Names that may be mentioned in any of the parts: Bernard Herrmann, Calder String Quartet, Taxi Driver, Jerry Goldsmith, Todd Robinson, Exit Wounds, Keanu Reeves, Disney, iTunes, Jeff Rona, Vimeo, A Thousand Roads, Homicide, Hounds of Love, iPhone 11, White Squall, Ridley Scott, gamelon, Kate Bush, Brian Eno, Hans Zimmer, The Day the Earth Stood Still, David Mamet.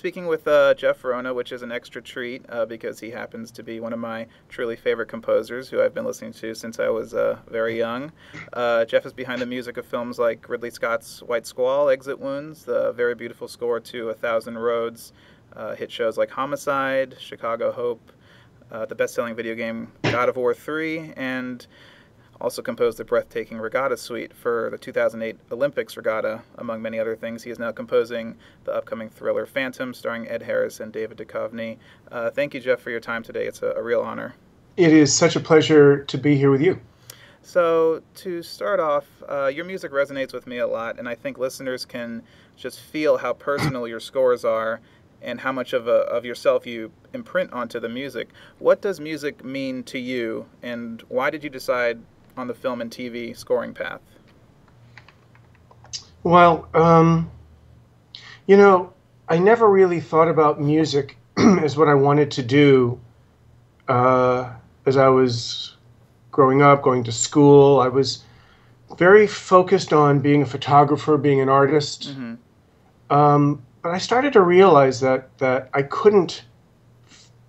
speaking with Jeff Rona, which is an extra treat because he happens to be one of my truly favorite composers who I've been listening to since I was very young. Jeff is behind the music of films like Ridley Scott's White Squall, Exit Wounds, the very beautiful score to A Thousand Roads, hit shows like Homicide, Chicago Hope, the best-selling video game God of War III, and also composed the breathtaking Regatta Suite for the 2008 Olympics Regatta. Among many other things, he is now composing the upcoming thriller Phantom, starring Ed Harris and David Duchovny. Thank you, Jeff, for your time today. It's a real honor. It is such a pleasure to be here with you. So to start off, your music resonates with me a lot, and I think listeners can just feel how personal your scores are and how much of yourself you imprint onto the music. What does music mean to you, and why did you decide on the film and TV scoring path? Well, you know, I never really thought about music as what I wanted to do as I was growing up, going to school. I was very focused on being a photographer, being an artist. Mm-hmm. But I started to realize that I couldn't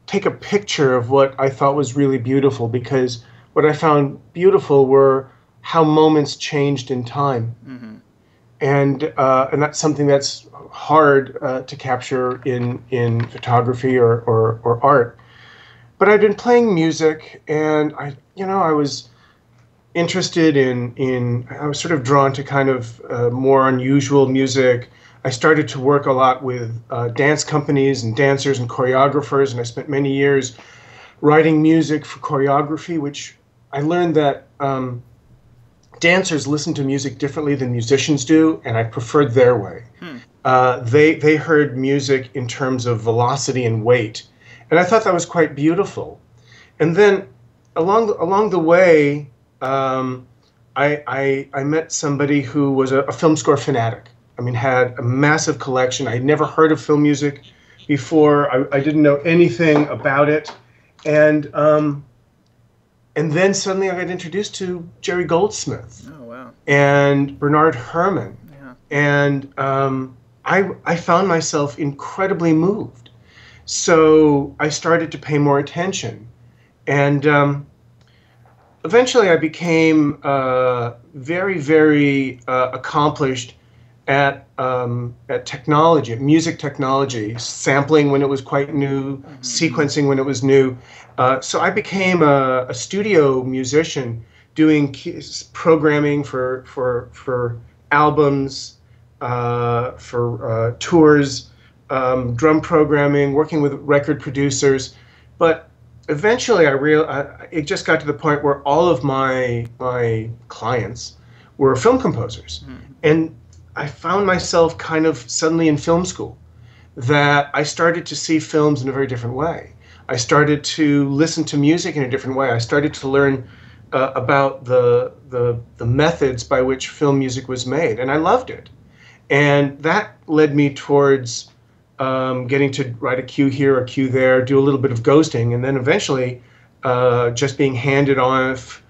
take a picture of what I thought was really beautiful, because what I found beautiful were how moments changed in time. Mm-hmm. And that's something that's hard to capture in photography or art. But I'd been playing music, and I was interested in I was sort of drawn to kind of more unusual music. I started to work a lot with dance companies and dancers and choreographers, and I spent many years writing music for choreography, which I learned that dancers listen to music differently than musicians do, and I preferred their way. Hmm. They heard music in terms of velocity and weight, and I thought that was quite beautiful. And then along the way, I met somebody who was a film score fanatic. I mean, had a massive collection. I had never heard of film music before. I didn't know anything about it. And then suddenly I got introduced to Jerry Goldsmith. Oh, wow. And Bernard Herrmann. Yeah. And I found myself incredibly moved. So I started to pay more attention. And eventually I became very, very accomplished at technology, at music technology, sampling when it was quite new, mm-hmm. sequencing when it was new. So I became a studio musician doing programming for albums, for tours, drum programming, working with record producers. But eventually it just got to the point where all of my clients were film composers. Mm-hmm. And I found myself kind of suddenly in film school, that I started to see films in a very different way. I started to listen to music in a different way. I started to learn about the methods by which film music was made, and I loved it. And that led me towards getting to write a cue here, a cue there, do a little bit of ghosting, and then eventually just being handed off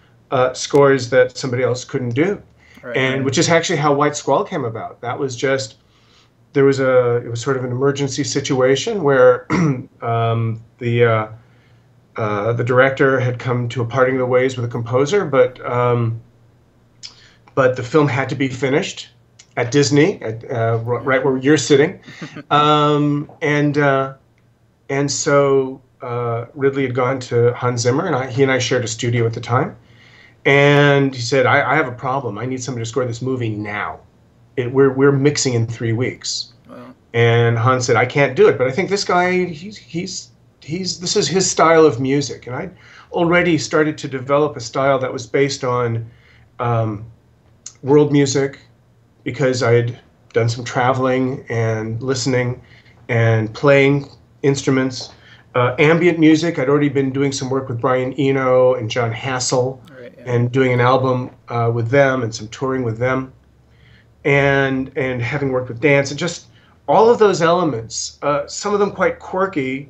scores that somebody else couldn't do. Right. And which is actually how White Squall came about. That was just, it was sort of an emergency situation where the director had come to a parting of the ways with the composer, but the film had to be finished at Disney, right where you're sitting, and so Ridley had gone to Hans Zimmer, and he and I shared a studio at the time. And he said, I have a problem. I need somebody to score this movie now. We're mixing in 3 weeks. Wow. And Hans said, I can't do it, but I think this guy, this is his style of music. And I already started to develop a style that was based on world music, because I had done some traveling and listening and playing instruments. Ambient music, I'd already been doing some work with Brian Eno and John Hassel. Right, yeah. And doing an album with them and some touring with them, and having worked with dance, and just all of those elements, some of them quite quirky,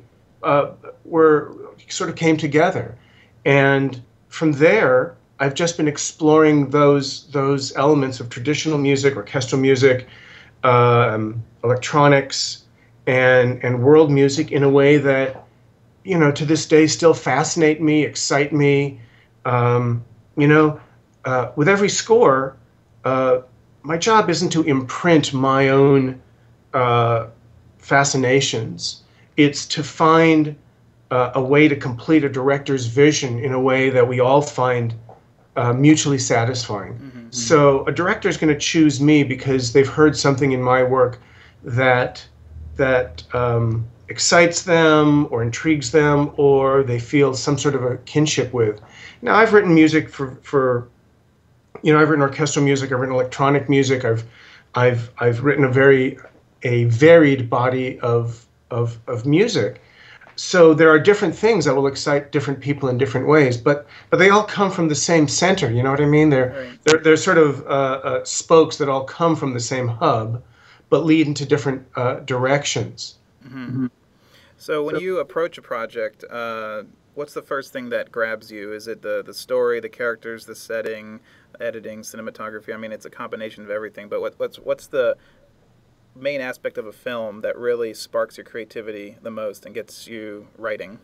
were sort of came together. And from there, I've just been exploring those elements of traditional music, orchestral music, electronics, and world music in a way that, you know, to this day still fascinate me, excite me. You know, with every score, my job isn't to imprint my own fascinations. It's to find a way to complete a director's vision in a way that we all find mutually satisfying. Mm-hmm. So a director is going to choose me because they've heard something in my work that excites them or intrigues them, or they feel some sort of a kinship with. Now, I've written music for you know, I've written orchestral music, I've written electronic music, I've written a varied body of music. So there are different things that will excite different people in different ways, but they all come from the same center. You know what I mean? They're sort of spokes that all come from the same hub, but lead into different directions. Mm-hmm. Mm-hmm. So when you approach a project, what's the first thing that grabs you? Is it the story, the characters, the setting, editing, cinematography? I mean, it's a combination of everything. But what's the main aspect of a film that really sparks your creativity the most and gets you writing?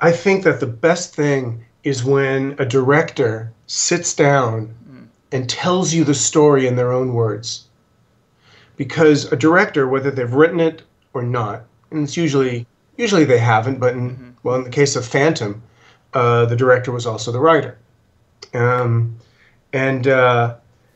I think that the best thing is when a director sits down and tells you the story in their own words. Because a director, whether they've written it or not, and it's usually they haven't, but in, well, in the case of Phantom, the director was also the writer.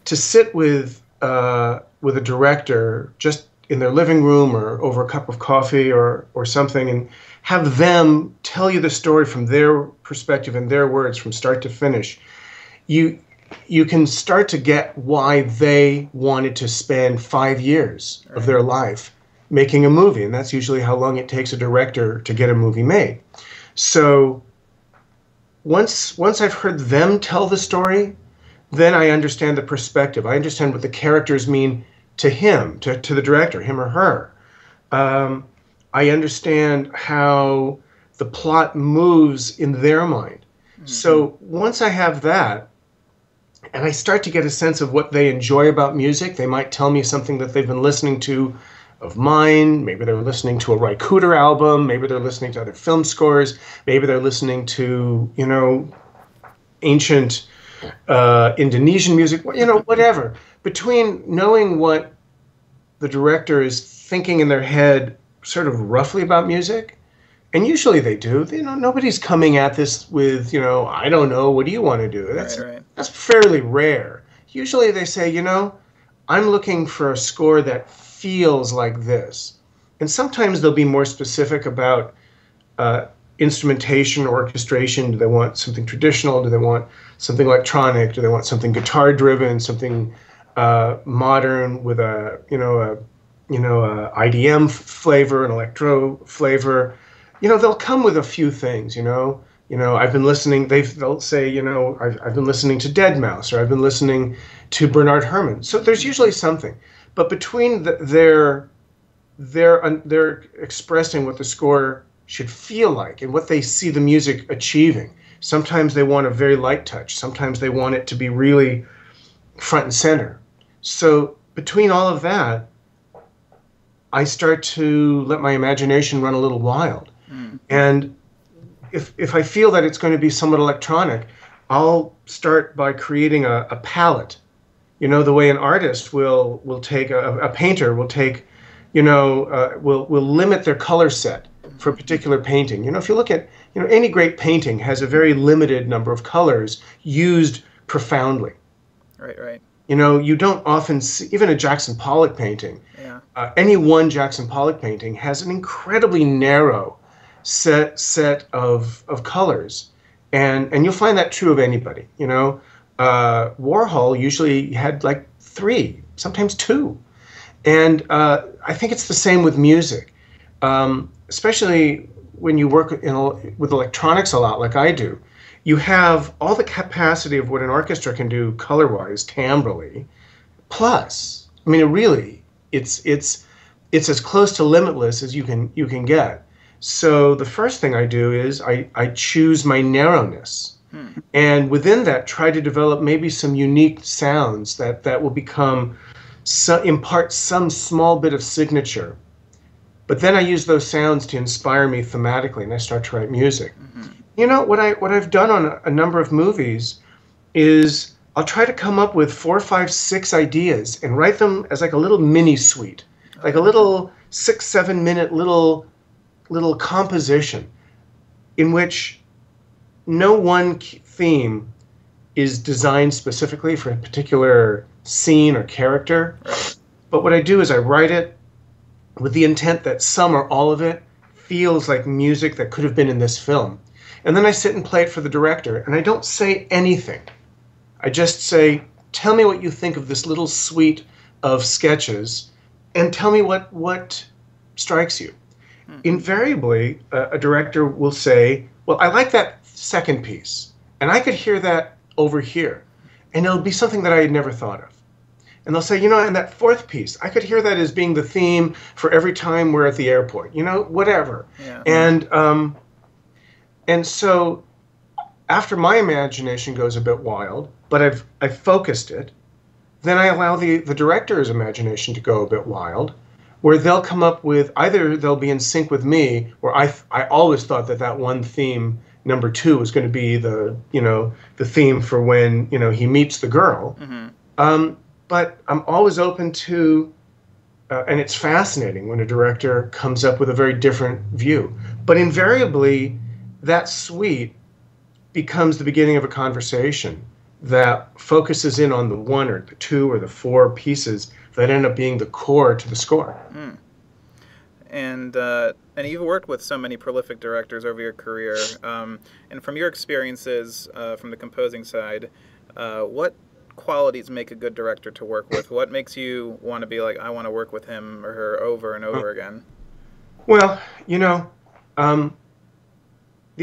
To sit with a director just in their living room or over a cup of coffee or something and have them tell you the story from their perspective and their words from start to finish, you can start to get why they wanted to spend 5 years of their life making a movie, and that's usually how long it takes a director to get a movie made. So once I've heard them tell the story, then I understand the perspective. I understand what the characters mean to him, to the director, him or her. I understand how the plot moves in their mind. Mm-hmm. So once I have that, and I start to get a sense of what they enjoy about music, they might tell me something that they've been listening to of mine. Maybe they're listening to a Ry Cooter album. Maybe they're listening to other film scores. Maybe they're listening to, you know, ancient Indonesian music, you know, whatever. Between knowing what the director is thinking in their head sort of roughly about music, and usually they do, you know, nobody's coming at this with, you know, I don't know, what do you want to do? That's fairly rare. Usually they say, you know, I'm looking for a score that feels like this. And sometimes they'll be more specific about instrumentation or orchestration. Do they want something traditional? Do they want something electronic? Do they want something guitar-driven? Something modern with a IDM flavor, an electro flavor? You know, they'll come with a few things. You know, I've been listening. They'll say, you know, I've been listening to Deadmau5, or I've been listening to Bernard Herrmann. So there's usually something. But between their expressing what the score should feel like and what they see the music achieving. Sometimes they want a very light touch. Sometimes they want it to be really front and center. So between all of that, I start to let my imagination run a little wild. Mm. And if I feel that it's going to be somewhat electronic, I'll start by creating a palette. You know, the way an artist will take, a painter will take, you know, will limit their color set for a particular painting. You know, if you look at, you know, any great painting has a very limited number of colors used profoundly. Right, right. You know, you don't often see, even a Jackson Pollock painting, yeah. Any one Jackson Pollock painting has an incredibly narrow set of colors. And you'll find that true of anybody, you know. Warhol usually had like 3, sometimes 2. And I think it's the same with music, especially when you work with electronics a lot like I do. You have all the capacity of what an orchestra can do color-wise, timbrally, plus, I mean, really, it's as close to limitless as you can get. So the first thing I do is I choose my narrowness. Hmm. And within that, try to develop maybe some unique sounds that will impart some small bit of signature But then I use those sounds to inspire me thematically, and I start to write music. Mm-hmm. You know, what I've done on a number of movies is I'll try to come up with 4, 5, 6 ideas and write them as like a little mini suite, like a little 6-7 minute little composition in which no one theme is designed specifically for a particular scene or character. But what I do is I write it with the intent that some or all of it feels like music that could have been in this film. And then I sit and play it for the director, and I don't say anything. I just say, tell me what you think of this little suite of sketches, and tell me what strikes you. Mm-hmm. Invariably, a director will say, well, I like that second piece, and I could hear that over here. And it'll be something that I had never thought of. And they'll say, you know, and that fourth piece, I could hear that as being the theme for every time we're at the airport, you know, whatever. Yeah. And so after my imagination goes a bit wild, but I've focused it, then I allow the director's imagination to go a bit wild, where they'll come up with, either they'll be in sync with me, where I always thought that that one theme, number 2, was going to be the theme for when, you know, he meets the girl. Mm-hmm. But I'm always open to, and it's fascinating when a director comes up with a very different view. But invariably, that suite becomes the beginning of a conversation that focuses in on the 1 or the 2 or the 4 pieces that end up being the core to the score. Mm. And you've worked with so many prolific directors over your career. And from your experiences from the composing side, what qualities make a good director to work with? What makes you want to be like, I want to work with him or her over and over again? Well, you know, the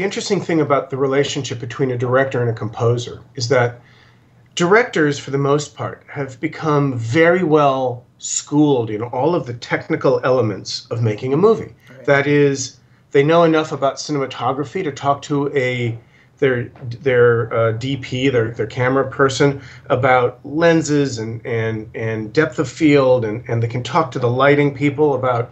interesting thing about the relationship between a director and a composer is that directors, for the most part, have become very well schooled in all of the technical elements of making a movie. Right. That is, they know enough about cinematography to talk to their DP, their camera person, about lenses and depth of field, and they can talk to the lighting people about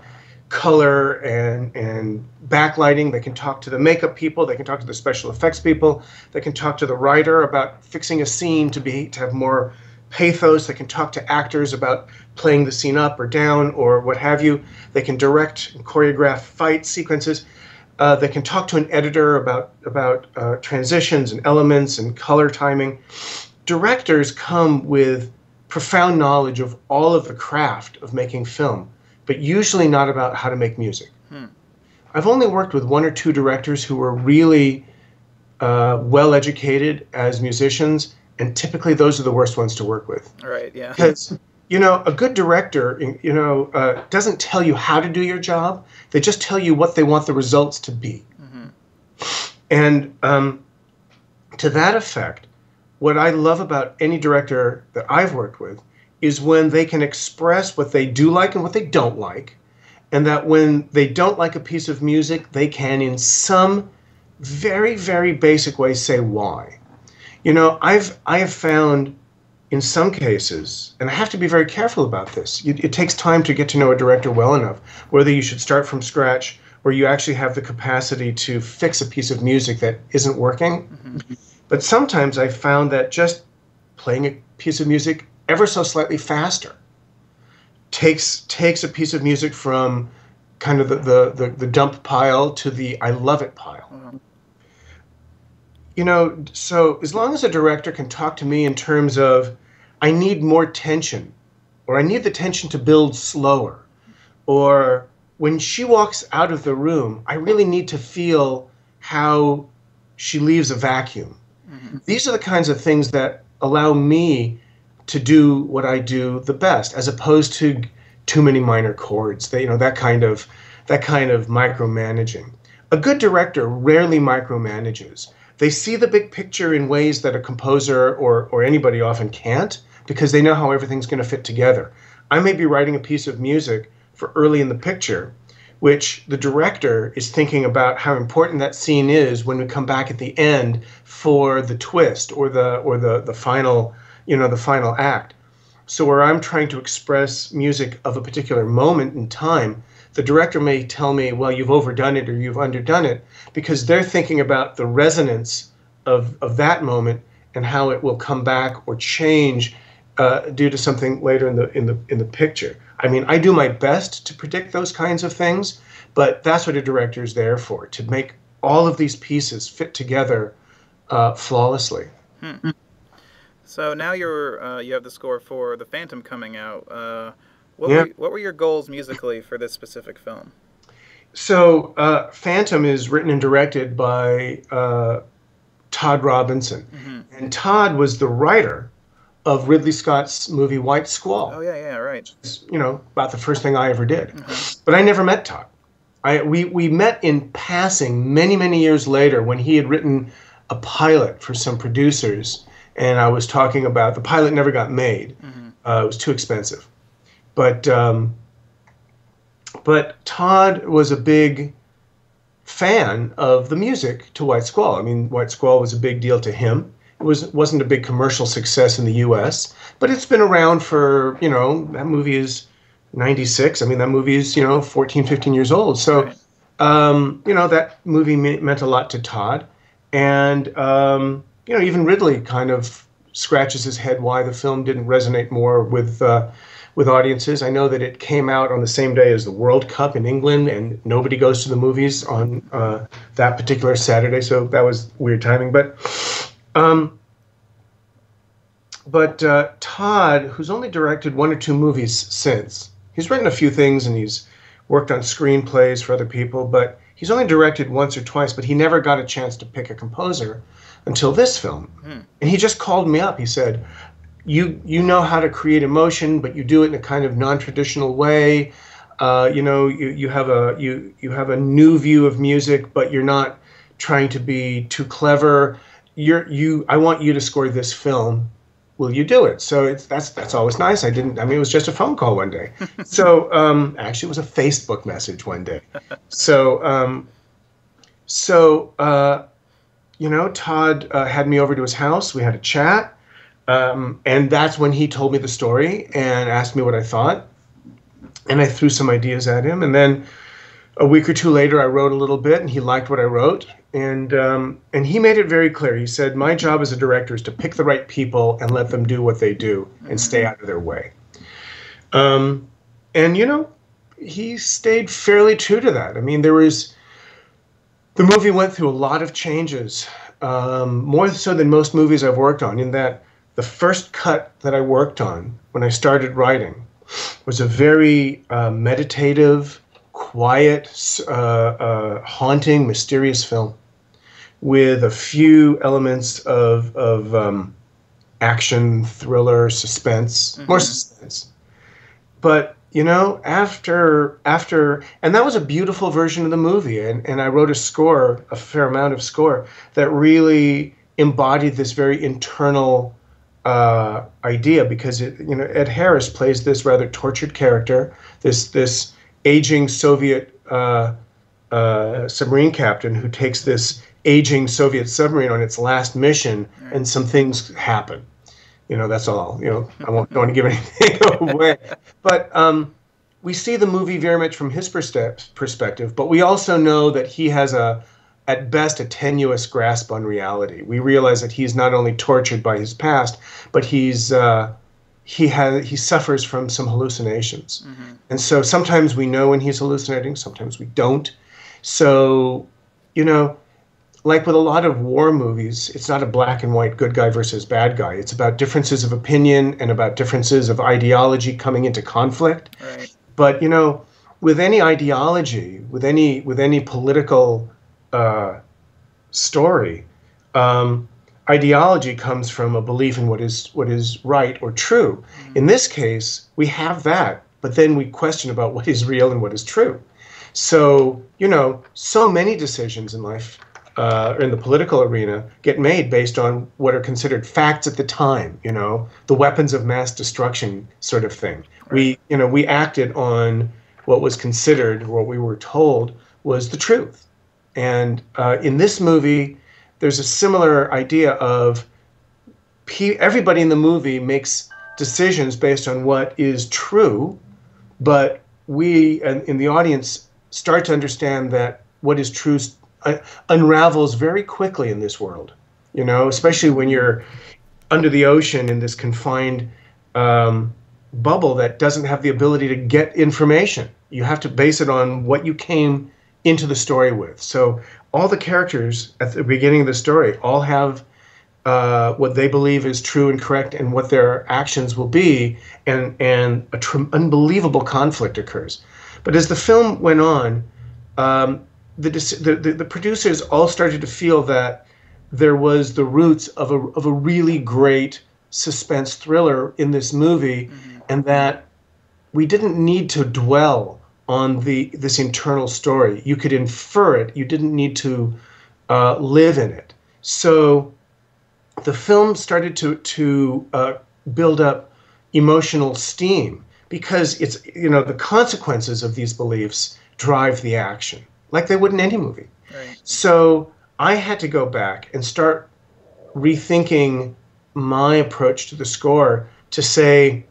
color and backlighting. They can talk to the makeup people. They can talk to the special effects people. They can talk to the writer about fixing a scene to have more pathos. They can talk to actors about playing the scene up or down or what have you. They can direct and choreograph fight sequences. They can talk to an editor about transitions and elements and color timing. Directors come with profound knowledge of all of the craft of making film, but usually not about how to make music. Hmm. I've only worked with 1 or 2 directors who were really well-educated as musicians, and typically those are the worst ones to work with. Right, yeah. Because, you know, a good director, you know, doesn't tell you how to do your job. They just tell you what they want the results to be. Mm-hmm. And to that effect, what I love about any director that I've worked with is when they can express what they do like and what they don't like, and that when they don't like a piece of music, they can in some very, very basic way say why. You know, I have found in some cases, and I have to be very careful about this, it takes time to get to know a director well enough, whether you should start from scratch or you actually have the capacity to fix a piece of music that isn't working. Mm-hmm. But sometimes I've found that just playing a piece of music ever so slightly faster takes a piece of music from kind of the dump pile to the I love it pile. Mm-hmm. You know, so as long as a director can talk to me in terms of I need more tension, or I need the tension to build slower, or when she walks out of the room, I really need to feel how she leaves a vacuum. Mm-hmm. These are the kinds of things that allow me to do what I do the best, as opposed to too many minor chords. They, you know, that kind of micromanaging. A good director rarely micromanages. They see the big picture in ways that a composer or anybody often can't, because they know how everything's going to fit together. I may be writing a piece of music for early in the picture, which the director is thinking about how important that scene is when we come back at the end for the twist or the final, you know, the final act. So where I'm trying to express music of a particular moment in time, the director may tell me, well, you've overdone it or you've underdone it, because they're thinking about the resonance of that moment and how it will come back or change due to something later in the picture. I mean, I do my best to predict those kinds of things, but that's what a director is there for, to make all of these pieces fit together flawlessly. Hmm. So now you're you have the score for The Phantom coming out. What were your goals musically for this specific film? So Phantom is written and directed by Todd Robinson, mm-hmm. and Todd was the writer of Ridley Scott's movie White Squall. Oh yeah, yeah, right. It's, you know, about the first thing I ever did, mm-hmm. but I never met Todd. We met in passing many years later when he had written a pilot for some producers, and I was talking about the pilot never got made. Mm-hmm. It was too expensive, but Todd was a big fan of the music to White Squall. I mean, White Squall was a big deal to him. It wasn't a big commercial success in the U.S., but it's been around for, you know, that movie is 96. I mean, that movie is, you know, 14, 15 years old. So, you know, that movie meant a lot to Todd. And, you know, even Ridley kind of scratches his head why the film didn't resonate more with audiences. I know that it came out on the same day as the World Cup in England, and nobody goes to the movies on that particular Saturday. So that was weird timing. But Todd, who's only directed one or two movies since, he's written a few things and he's worked on screenplays for other people, but he's only directed once or twice, but he never got a chance to pick a composer until this film. Hmm. And he just called me up. He said, you know how to create emotion, but you do it in a kind of non-traditional way. You know, you have a new view of music, but you're not trying to be too clever. I want you to score this film. Will you do it? So that's always nice. I mean, it was just a phone call one day. So, actually it was a Facebook message one day. So, you know, Todd had me over to his house. We had a chat. And that's when he told me the story and asked me what I thought. And I threw some ideas at him. And then a week or two later, I wrote a little bit and he liked what I wrote. And he made it very clear. He said, my job as a director is to pick the right people and let them do what they do and stay out of their way. And, you know, he stayed fairly true to that. I mean, the movie went through a lot of changes, more so than most movies I've worked on, in that the first cut that I worked on when I started writing was a very meditative, quiet, haunting, mysterious film, with a few elements of action, thriller, suspense, mm-hmm. more suspense. But, you know, and that was a beautiful version of the movie. And I wrote a fair amount of score that really embodied this very internal idea, because Ed Harris plays this rather tortured character, this aging Soviet submarine captain who takes this aging Soviet submarine on its last mission, and some things happen. You know, that's all. You know, don't want to give anything away. But we see the movie very much from his perspective, but we also know that he has at best, a tenuous grasp on reality. We realize that he's not only tortured by his past, but he suffers from some hallucinations. Mm-hmm. And so sometimes we know when he's hallucinating, sometimes we don't. So, you know, like with a lot of war movies, it's not a black and white good guy versus bad guy. It's about differences of opinion and about differences of ideology coming into conflict. Right. But, you know, with any ideology, with any political story, ideology comes from a belief in what is right or true. Mm-hmm. In this case, we have that, but then we question about what is real and what is true. So, you know, so many decisions in life or in the political arena get made based on what are considered facts at the time, you know, the weapons of mass destruction sort of thing. Right. We acted on what was considered, what we were told was the truth. And in this movie, there's a similar idea of everybody in the movie makes decisions based on what is true, but we in the audience start to understand that what is true unravels very quickly in this world, you know, especially when you're under the ocean in this confined bubble that doesn't have the ability to get information. You have to base it on what you came into the story with. So all the characters at the beginning of the story all have what they believe is true and correct and what their actions will be, and an unbelievable conflict occurs. But as the film went on, the producers all started to feel that there was the roots of a really great suspense thriller in this movie, mm-hmm. and that we didn't need to dwell on this internal story. You could infer it. You didn't need to live in it. So the film started to build up emotional steam, because it's, you know, the consequences of these beliefs drive the action like they would in any movie. Right. So I had to go back and start rethinking my approach to the score to say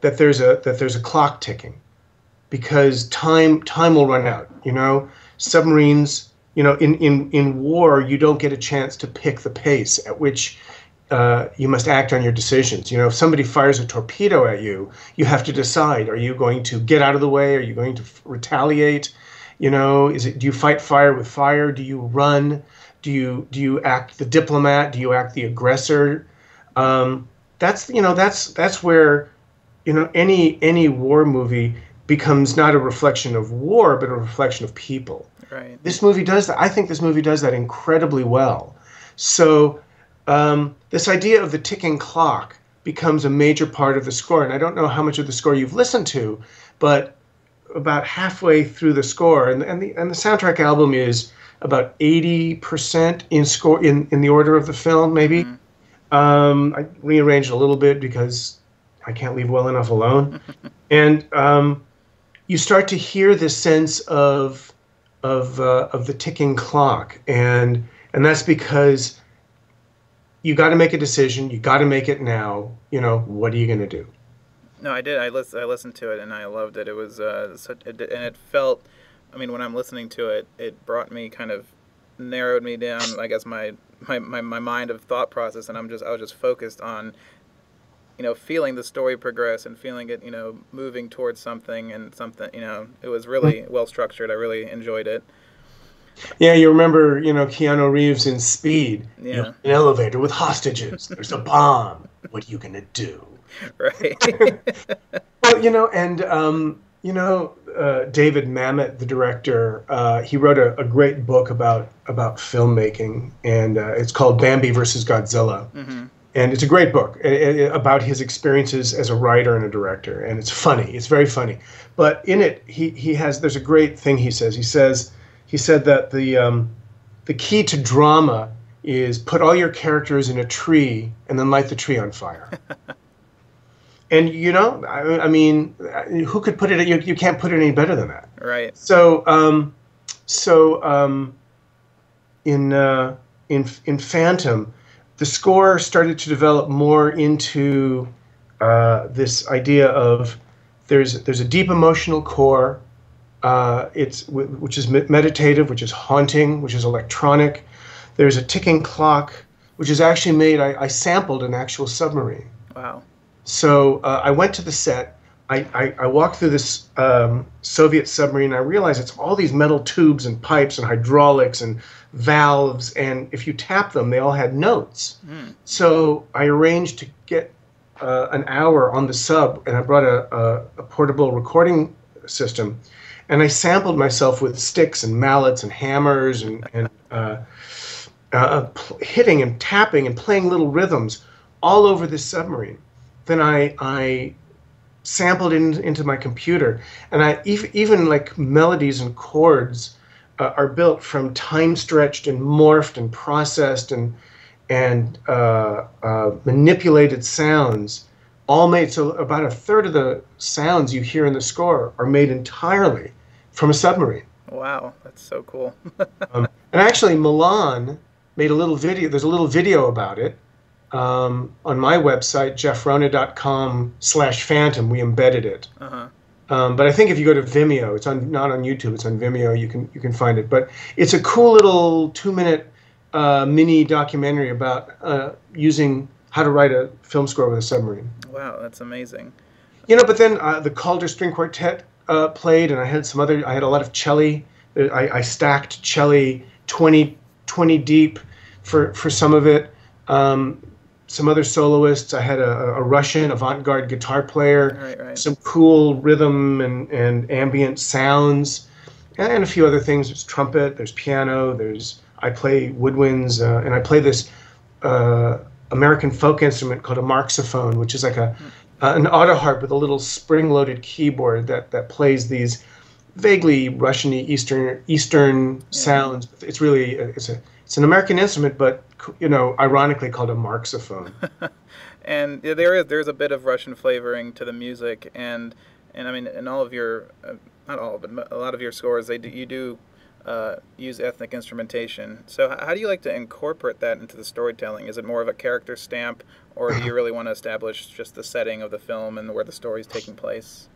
that there's a clock ticking, because time will run out. You know, submarines. You know, in war, you don't get a chance to pick the pace at which you must act on your decisions. You know, if somebody fires a torpedo at you, you have to decide: are you going to get out of the way? Are you going to retaliate? You know, do you fight fire with fire? Do you run? Do you act the diplomat? Do you act the aggressor? That's where, you know, any war movie becomes not a reflection of war, but a reflection of people. Right. This movie does that. I think this movie does that incredibly well. So this idea of the ticking clock becomes a major part of the score. And I don't know how much of the score you've listened to, but about halfway through the score, and the soundtrack album is about 80% in score in the order of the film, maybe. Mm-hmm. I rearranged a little bit because I can't leave well enough alone. And you start to hear this sense of the ticking clock, and that's because you got to make a decision. You got to make it now. You know, what are you going to do? No, I did. I listened to it and I loved it. It was and it felt. I mean, when I'm listening to it, it brought me kind of narrowed me down. I guess my mind of thought process, and I was just focused on, you know, feeling the story progress and feeling it, you know, moving towards something and something, you know, it was really well structured. I really enjoyed it. Yeah, you remember, you know, Keanu Reeves in Speed. Yeah. You know, an elevator with hostages. There's a bomb. What are you gonna do? Right. Well, you know, and you know, David Mamet, the director, he wrote a great book about filmmaking, and it's called Bambi versus Godzilla. Mm-hmm. And it's a great book about his experiences as a writer and a director. And it's funny. It's very funny. But in it, there's a great thing he says. He said that the key to drama is put all your characters in a tree and then light the tree on fire. And, you know, I mean, who could put it? You can't put it any better than that. Right. So, in Phantom, the score started to develop more into this idea of there's a deep emotional core, which is meditative, which is haunting, which is electronic. There's a ticking clock, which is actually made. I sampled an actual submarine. Wow. So I went to the set. I walked through this Soviet submarine. I realized it's all these metal tubes and pipes and hydraulics and valves, and if you tap them, they all had notes. Mm. So I arranged to get an hour on the sub, and I brought a portable recording system, and I sampled myself with sticks and mallets and hammers and hitting and tapping and playing little rhythms all over this submarine. Then I sampled into my computer, and I even like melodies and chords are built from time stretched and morphed and processed and manipulated sounds, all made. So about a third of the sounds you hear in the score are made entirely from a submarine. Wow, that's so cool. And actually, Milan made a little video. There's a little video about it on my website, jeffrona.com/phantom. We embedded it. Uh-huh. But I think if you go to Vimeo, it's on, not on YouTube, it's on Vimeo, you can find it. But it's a cool little 2-minute mini documentary about using how to write a film score with a submarine. Wow, that's amazing. You know, but then the Calder String Quartet played, and I had a lot of celli. I stacked celli 20 deep for some of it. Some other soloists. I had a Russian avant-garde guitar player, right. Some cool rhythm and ambient sounds, and a few other things. There's trumpet, there's piano, I play woodwinds, and I play this American folk instrument called a Marxophone, which is like an auto harp with a little spring-loaded keyboard that plays these vaguely Russian-y Eastern sounds. It's really it's an American instrument, but you know, ironically called a Marxophone. And there's a bit of Russian flavoring to the music, and I mean, in all of your, not all, but a lot of your scores, you do use ethnic instrumentation. So how do you like to incorporate that into the storytelling? Is it more of a character stamp, or do you really want to establish just the setting of the film and where the story's taking place?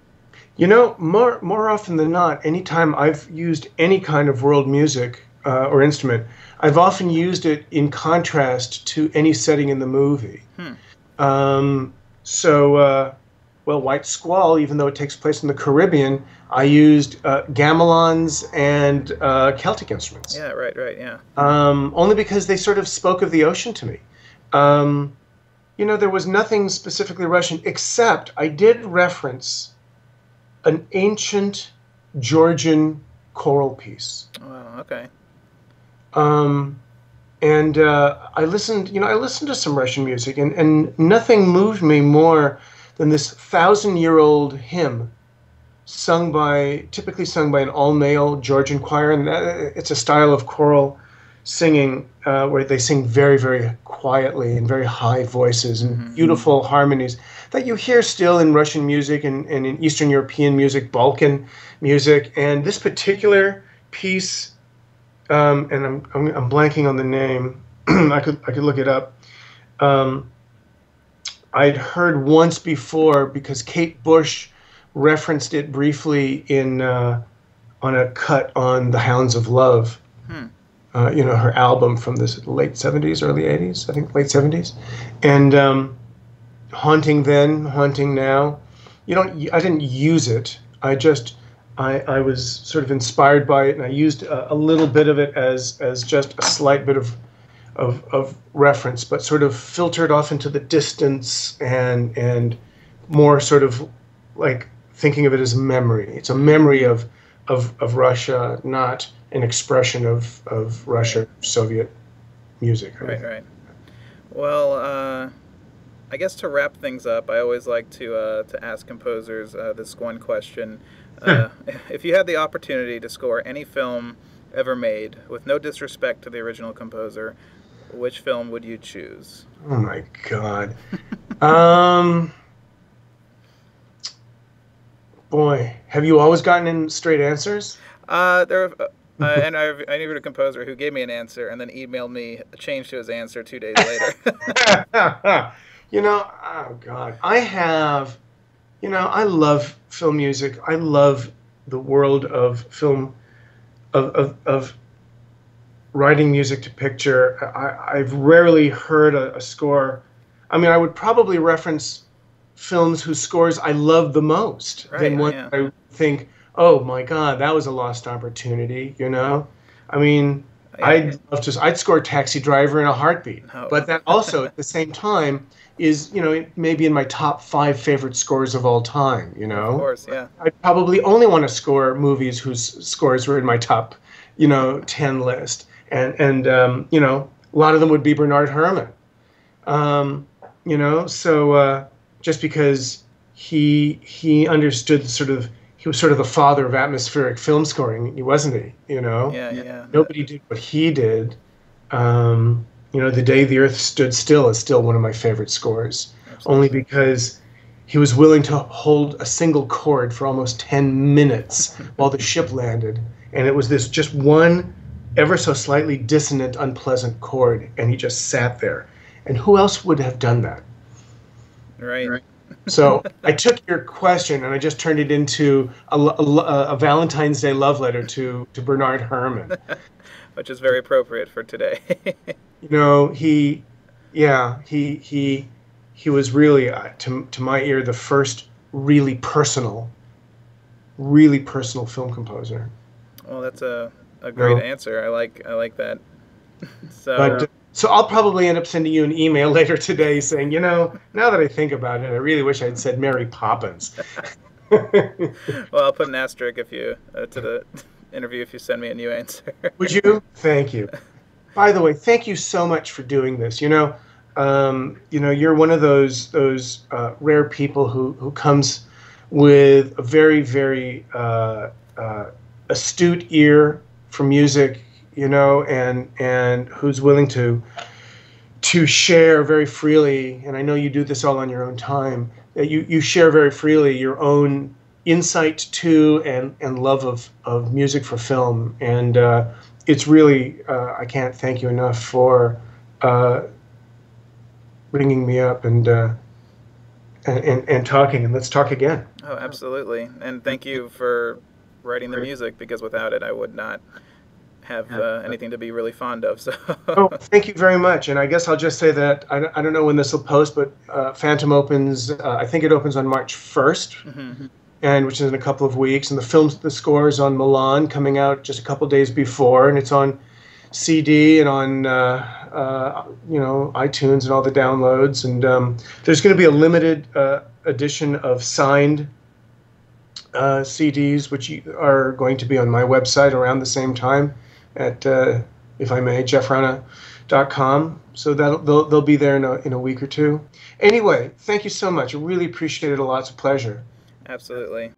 You know, more often than not, anytime I've used any kind of world music or instrument, I've often used it in contrast to any setting in the movie. Well, White Squall, even though it takes place in the Caribbean, I used gamelons and Celtic instruments. Yeah, right, yeah. Only because they sort of spoke of the ocean to me. You know, there was nothing specifically Russian, except I did reference an ancient Georgian choral piece. Wow, okay. I listened to some Russian music, and nothing moved me more than this 1,000-year-old hymn typically sung by an all-male Georgian choir, and it's a style of choral singing where they sing very, very quietly in very high voices and beautiful harmonies that you hear still in Russian music and in Eastern European music, Balkan music. And this particular piece, and I'm blanking on the name. I could look it up. I'd heard once before because Kate Bush referenced it briefly on a cut on the Hounds of Love. You know, her album from the late 70s, early 80s, I think late 70s. And Haunting Then, Haunting Now. I didn't use it. I was sort of inspired by it, and I used a little bit of it as just a slight bit of reference, but sort of filtered off into the distance and more sort of like thinking of it as a memory. It's a memory of Russia, not an expression of Russia, Soviet music. Right. Well, I guess to wrap things up, I always like to ask composers this one question. If you had the opportunity to score any film ever made, with no disrespect to the original composer, which film would you choose? Oh my God. Boy, have you always gotten in straight answers? And I knew a composer who gave me an answer and then emailed me a change to his answer 2 days later. Oh God, I love film music. I love the world of film, of writing music to picture. I've rarely heard a score. I mean, I would probably reference films whose scores I love the most than one I think, oh my God, that was a lost opportunity. I mean, I'd score Taxi Driver in a heartbeat. No. But that also, at the same time, is maybe in my top 5 favorite scores of all time. Of course, yeah. I probably only want to score movies whose scores were in my top, 10 list, and a lot of them would be Bernard Herrmann. Just because he understood he was sort of the father of atmospheric film scoring, wasn't he? Yeah. Nobody did what he did. The Day the Earth Stood Still is still one of my favorite scores, only because he was willing to hold a single chord for almost 10 minutes while the ship landed. And it was this just one ever so slightly dissonant, unpleasant chord, and he just sat there. And who else would have done that? Right. So I took your question and I just turned it into a Valentine's Day love letter to Bernard Herrmann. Which is very appropriate for today. You know, he was really, to my ear, the first really personal film composer. Well, that's a great answer. I like that. So. But, so I'll probably end up sending you an email later today saying, you know, now that I think about it, I really wish I'd said Mary Poppins. Well, I'll put an asterisk if you to the interview if you send me a new answer. Would you? Thank you. By the way, thank you so much for doing this. You know, you're one of those rare people who comes with a very, very astute ear for music. You know, and who's willing to share very freely, and I know you do this all on your own time, that you share very freely your own insight to and love of music for film. And it's really, I can't thank you enough for ringing me up and talking, and let's talk again. Oh, absolutely, and thank you for writing the music, because without it I would not have anything to be really fond of. So. Oh, thank you very much. And I guess I'll just say that I don't know when this will post, but Phantom opens, I think it opens on March 1st, mm-hmm. and which is in a couple of weeks. And the score is on Milan, coming out just a couple days before, and it's on CD and on you know, iTunes and all the downloads. And there's going to be a limited edition of signed CDs, which are going to be on my website around the same time at, if I may, jeffrona.com. So they'll be there in a week or two. Anyway, thank you so much. I really appreciate it a lot. It's a pleasure. Absolutely.